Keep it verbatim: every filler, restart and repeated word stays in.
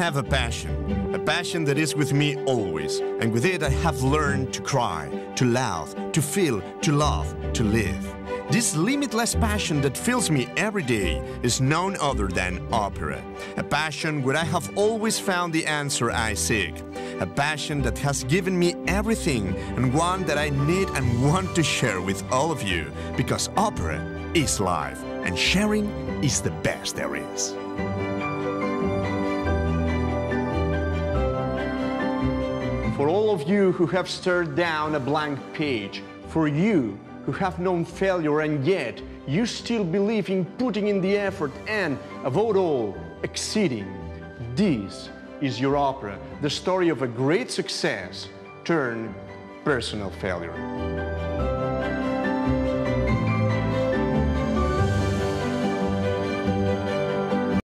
have a passion, a passion that is with me always, and with it I have learned to cry, to laugh, to feel, to love, to live. This limitless passion that fills me every day is none other than opera. A passion where I have always found the answer I seek. A passion that has given me everything and one that I need and want to share with all of you. Because opera is life and sharing is the best there is. For all of you who have stared down a blank page, for you who have known failure and yet you still believe in putting in the effort and, above all, exceeding. This is your opera, the story of a great success turned personal failure.